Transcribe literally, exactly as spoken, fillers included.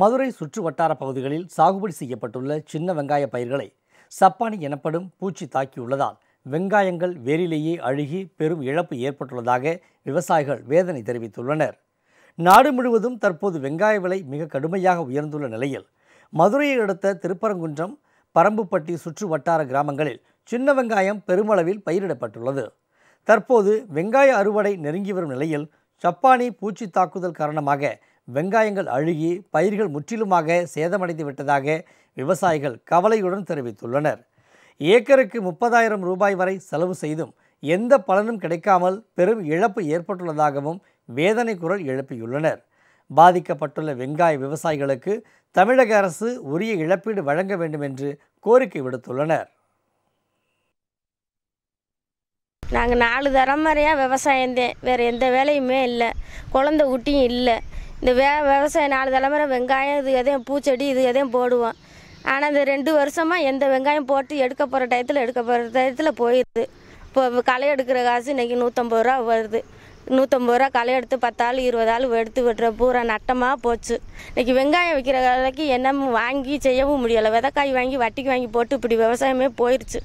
மதுரை சுற்று வட்டார பகுதிகளில் சாகுபடி செய்யப்பட்டுள்ள சின்ன வெங்காய பயிர்களை சப்பானி எனப்படும் பூச்சி தாக்கியுள்ளதால் வெங்காயங்கள் வேரிலேயே அழுகி பெரும் இழப்பு ஏற்பட்டுள்ளதாக விவசாயிகள் வேதனை தெரிவித்துள்ளனர். நாடு முழுவதும் தற்போது வெங்காய விலை மிக கடுமையாக உயர்ந்துள்ள நிலையில் மதுரையை அடுத்த திருப்பரங்குன்றம் பரம்புப்பட்டி சுற்று வட்டார கிராமங்களில் சின்ன வெங்காயம் பெருமளவில் பயிரிடப்பட்டுள்ளது. தற்போது வெங்காய அறுவடை நெருங்கி வரும் நிலையில் சப்பானி பூச்சி தாக்குதல் காரணமாக வெங்காயங்கள் அழுகி பயிர்கள் முற்றிலுமாக சேதமடைந்து விட்டதாக விவசாயிகள் கவலையுடன் தெரிவித்துள்ளனர். ஏக்கருக்கு முப்பதாயிரம் ரூபாய் வரை செலவு செய்தும் எந்த பலனும் கிடைக்காமல் பெரும் இழப்பு ஏற்பட்டுள்ளதாகவும் வேதனை குரல் எழுப்பியுள்ளனர். பாதிக்கப்பட்டுள்ள வெங்காய விவசாயிகளுக்கு தமிழக அரசு உரிய இழப்பீடு வழங்க வேண்டும் என்று கோரிக்கை விடுத்துள்ளனர். நாங்கள் நாலு தலைமுறையாக விவசாயந்தேன், வேறு எந்த வேலையுமே இல்லை, குழந்தை குட்டியும் இல்லை. இந்த வே விவசாயம் நாலு தலைமுறை வெங்காயம் இது எதையும் பூச்செடி இது எதையும் போடுவோம். ஆனால் இந்த ரெண்டு வருஷமாக எந்த வெங்காயம் போட்டு எடுக்க போகிற டயத்தில் எடுக்க போகிற டயத்தில் போயிடுது. இப்போ களை எடுக்கிற காசு இன்றைக்கி நூற்றம்பது ரூபா வருது. நூற்றம்பது ரூபா களை எடுத்து பத்தாள் இருபது ஆள் எடுத்து விடுற பூரா நட்டமாக போச்சு. இன்றைக்கி வெங்காயம் விற்கிற விலைக்கு என்ன வாங்கி செய்யவும் முடியலை. விதைக்காய் வாங்கி வட்டிக்கு வாங்கி போட்டு இப்படி விவசாயமே போயிடுச்சு.